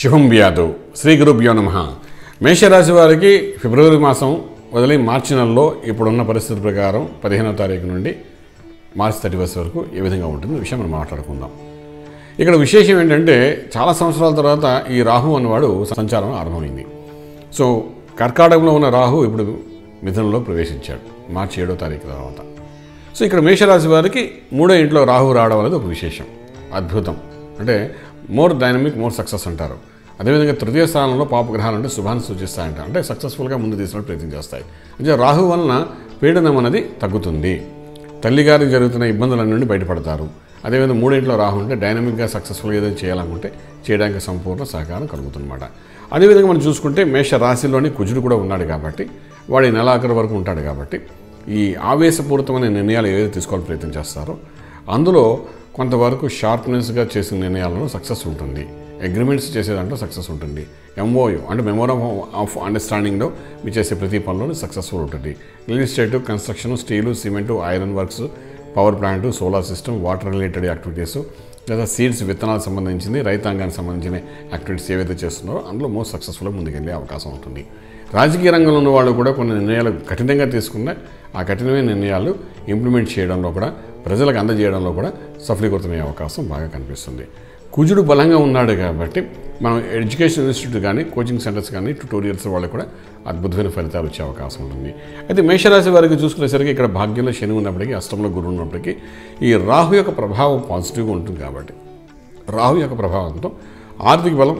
శుభం వ్యాధు శ్రీ గురుభ్యో నమః మేషరాశి వారికి ఫిబ్రవరి మాసం వదిలే మార్చి నెలలో ఇప్పుడున్న పరిస్థితి ప్రకారం 15వ తారీఖు నుండి మార్చి 31 వరకు ఏ విధంగా ఉంటుంది విషయం మనం మాట్లాడుకుందాం. ఇక్కడ విశేషం ఏంటంటే చాలా సంవత్సరాల తర్వాత ఈ రాహు అన్నవాడు సంచారం ఆరంభమైంది. సో కర్కాటకంలో ఉన్న రాహు ఇప్పుడు మిథునంలో ప్రవేశించాడు మార్చి 7వ తారీఖు తర్వాత. సో ఇక్కడ మేషరాశి వారికి 3వ ఇంట్లో రాహు రావడం అనేది ఒక విశేషం, అద్భుతం. అంటే మోర్ డైనమిక్, మోర్ సక్సెస్ అంటారు. అదేవిధంగా 3వ స్థానంలో పాపగ్రహాలు అంటే శుభాన్ని సూచిస్తాయంట, అంటే సక్సెస్ఫుల్గా ముందు తీసుకునే ప్రయత్నం చేస్తాయి. అంటే రాహు వలన పీడనం అనేది తగ్గుతుంది, తల్లిగారికి జరుగుతున్న ఇబ్బందుల నుండి బయటపడతారు. అదేవిధంగా 3వ ఇంట్లో రాహు అంటే డైనమిక్గా సక్సెస్ఫుల్గా ఏదైనా చేయాలనుకుంటే చేయడానికి సంపూర్ణ సహకారం కలుగుతుందన్నమాట. అదేవిధంగా మనం చూసుకుంటే మేష రాశిలోని కుజుడు కూడా ఉన్నాడు కాబట్టి, వాడి నెలాఖరు వరకు ఉంటాడు కాబట్టి, ఈ ఆవేశపూరితమైన నిర్ణయాలు ఏదైతే తీసుకోవాలని ప్రయత్నం చేస్తారో అందులో కొంతవరకు షార్ప్నెస్గా చేసిన నిర్ణయాలను సక్సెస్ ఉంటుంది, అగ్రిమెంట్స్ చేసేదాంట్లో సక్సెస్ ఉంటుంది, ఎంఓయు అంటే మెమోరం ఆఫ్ అండర్స్టాండింగ్లో మీ చేసే ప్రతి పనిలోనూ సక్సెస్ఫుల్ ఉంటుంది. Real estate, construction, steel, cement, iron works, power plant, solar system, water related activities లేదా సీడ్స్ విత్తనాలకు సంబంధించింది, రైతాంగానికి సంబంధించిన యాక్టివిటీస్ ఏవైతే చేస్తున్నారో అందులో మోస్ట్ సక్సెస్ఫుల్గా ముందుకెళ్ళే అవకాశం ఉంటుంది. రాజకీయ రంగంలో ఉన్న వాళ్ళు కూడా కొన్ని నిర్ణయాలు కఠినంగా తీసుకున్న ఆ కఠినమైన నిర్ణయాలు ఇంప్లిమెంట్ చేయడంలో కూడా, ప్రజలకు అందజేయడంలో కూడా సఫలీకృతమయ్యే అవకాశం బాగా కనిపిస్తుంది. కుజుడు బలంగా ఉన్నాడు కాబట్టి మనం ఎడ్యుకేషన్ ఇన్స్టిట్యూట్ కానీ, కోచింగ్ సెంటర్స్ కానీ, ట్యూటోరియల్స్ వాళ్ళకి కూడా అద్భుతమైన ఫలితాలు వచ్చే అవకాశం ఉంటుంది. అయితే మేషరాశి వారికి చూసుకునేసరికి ఇక్కడ భాగ్యంలో శని ఉన్నప్పటికీ, అష్టంలో గురువు ఉన్నప్పటికీ ఈ రాహు యొక్క ప్రభావం పాజిటివ్గా ఉంటుంది కాబట్టి రాహు యొక్క ప్రభావంతో ఆర్థిక బలం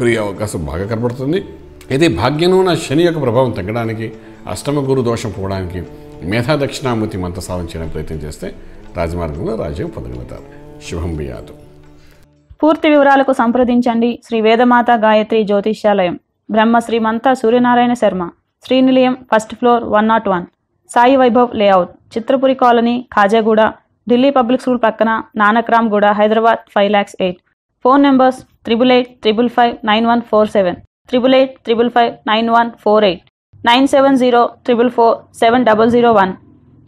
పెరిగే అవకాశం బాగా కనబడుతుంది. అయితే భాగ్యంలో ఉన్న శని యొక్క ప్రభావం తగ్గడానికి, అష్టమ గురు దోషం పోవడానికి మేధా దక్షిణామూర్తి మంత్ర సాధన చేయడానికి ప్రయత్నం చేస్తే రాజమార్గంలో రాజ్యం పొందగలుగుతారు. శుభం వ్యాధు. పూర్తి వివరాలకు సంప్రదించండి Shri Vedamata Gayatri Jyotishyalayam, Brahma Srimanta Suryanarayana Sharma, Srinilayam, 1st floor, 101, Sai Vaibhav layout, Chitrapuri colony, Khajaguda, Delhi public school పక్కన, నానక్రామ్గూడ, హైదరాబాద్, 5,08,000. Phone numbers 8885559147, 88559148, 9704447001,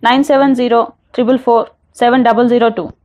9704447002.